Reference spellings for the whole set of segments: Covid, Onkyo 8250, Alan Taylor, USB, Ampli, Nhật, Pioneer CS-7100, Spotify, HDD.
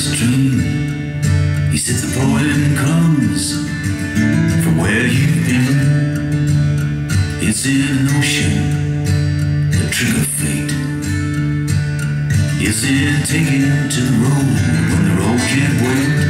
his dream. He said the poem comes from where you've been. It's in an ocean, the trick of fate. Is it taken to the road when the road can't wait?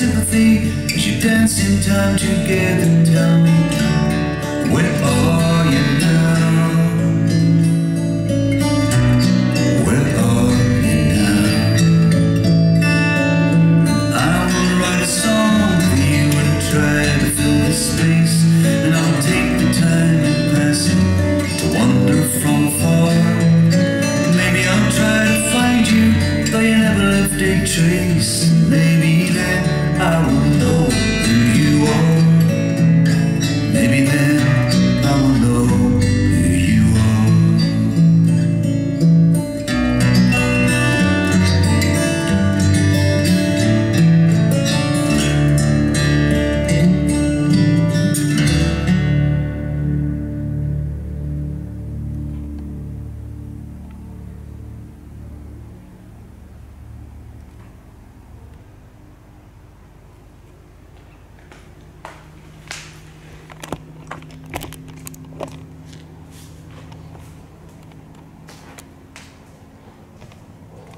sympathy as you dance in time together. Tell me, where are you now? Where are you now? I will write a song for you and try to fill the space, and I'll take the time and pass it to wander from afar. Maybe I'll try to find you, though you never left a trace. Maybe I will know who you are. Maybe then I will know who you are.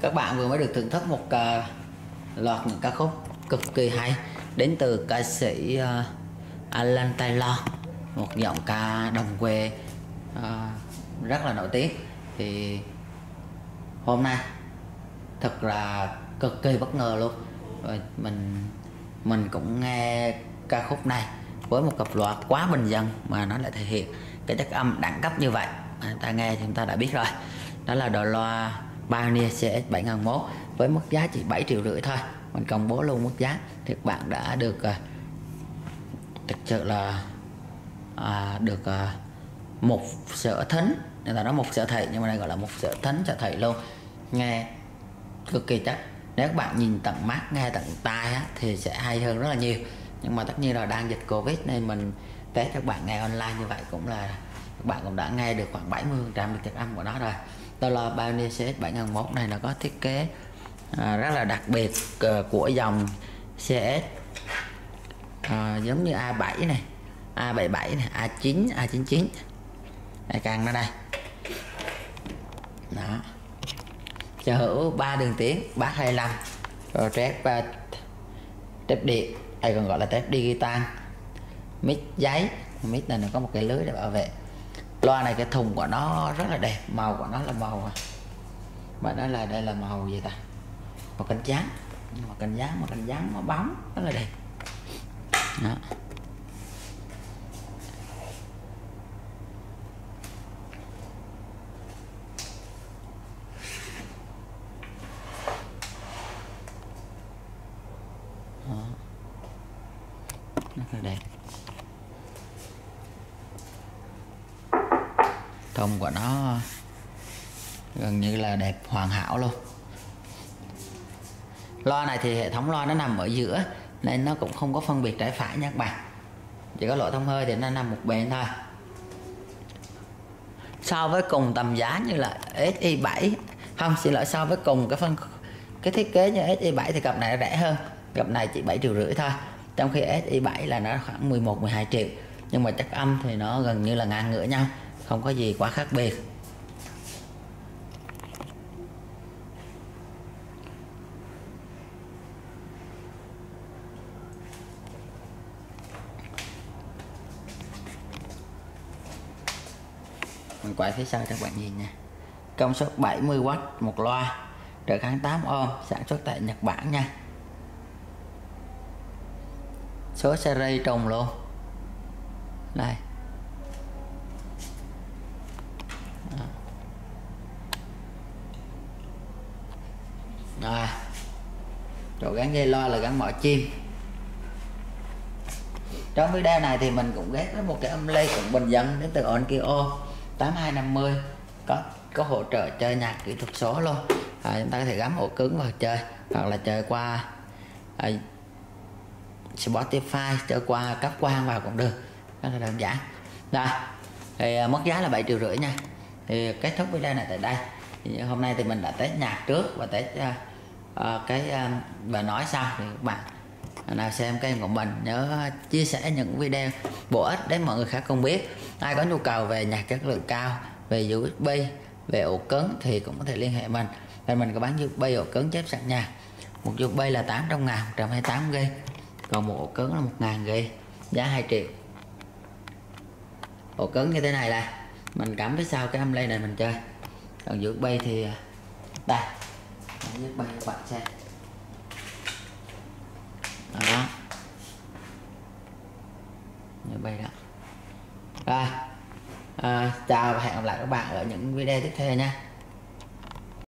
Các bạn vừa mới được thưởng thức một loạt những ca khúc cực kỳ hay đến từ ca sĩ Alan Taylor, một giọng ca đồng quê rất là nổi tiếng. Thì hôm nay thật là cực kỳ bất ngờ luôn, mình cũng nghe ca khúc này với một cặp loạt quá bình dân mà nó lại thể hiện cái chất âm đẳng cấp như vậy. Ta nghe chúng ta đã biết rồi, đó là đồ loa Pioneer CS-7100 với mức giá chỉ 7,5 triệu thôi. Mình công bố luôn mức giá thì các bạn đã được thực sự là một sở thính, người ta nói một sở thị nhưng mà đây gọi là một sở thính sở thị luôn, nghe cực kỳ chắc. Nếu các bạn nhìn tận mắt nghe tận tai á, thì sẽ hay hơn rất là nhiều, nhưng mà tất nhiên là đang dịch Covid nên mình test cho các bạn nghe online như vậy cũng là các bạn cũng đã nghe được khoảng 70% được chất âm của nó rồi. Đó là Pioneer CS-7100 này, là có thiết kế rất là đặc biệt của dòng CS, giống như A7 này, A77 này, A9, A99 này, càng nó đây đó, sở hữu 3 đường tiếng bass 25, rồi trép điện hay còn gọi là trép digital, mic giấy, mic này nó có một cái lưới để bảo vệ. Loa này cái thùng của nó rất là đẹp, màu của nó là màu, mà đó là đây là màu gì ta, màu cánh gián, màu bóng rất là đẹp đó. Rất là đẹp, thông của nó gần như là đẹp hoàn hảo luôn. Loa này thì hệ thống loa nó nằm ở giữa nên nó cũng không có phân biệt trái phải nha các bạn, chỉ có lỗ thông hơi thì nó nằm một bên thôi. So với cùng tầm giá như là SI7, không, xin lỗi, so với cùng cái thiết kế như SI7 thì cặp này rẻ hơn, cặp này chỉ 7,5 triệu thôi, trong khi SI7 là nó khoảng 11-12 triệu, nhưng mà chất âm thì nó gần như là ngang ngửa nhau, không có gì quá khác biệt. Mình quay phía sau cho các bạn nhìn nha. Công suất 70W một loa, trở kháng 8 ohm, sản xuất tại Nhật Bản nha. Số series trùng luôn. Đây. Chỗ gắn dây loa là gắn mỏ chim. Trong video này thì mình cũng ghép với một cái Ampli cũng bình dân đến từ Onkyo 8250, có hỗ trợ chơi nhạc kỹ thuật số luôn. Chúng ta có thể gắn ổ cứng vào chơi, hoặc là chơi qua Spotify, chơi qua cáp quang vào cũng được, rất là đơn giản. Rồi thì mức giá là 7,5 triệu nha. Thì kết thúc video này tại đây. Thì hôm nay thì mình đã test nhạc trước và test bài nói sau. Thì các bạn nào xem kênh của mình nhớ chia sẻ những video bổ ích để mọi người khác không biết. Ai có nhu cầu về nhạc chất lượng cao, về USB, về ổ cứng thì cũng có thể liên hệ mình. Và mình có bán USB ổ cứng chép sẵn nhà. Một USB là 800.000, 128GB. Còn một ổ cứng là 1000 GB, giá 2 triệu. Ổ cứng như thế này là mình cắm phía sau cái Ampli này mình chơi. Còn USB thì đây, USB quạt xe đó, USB đó. Rồi, chào và hẹn gặp lại các bạn ở những video tiếp theo nha.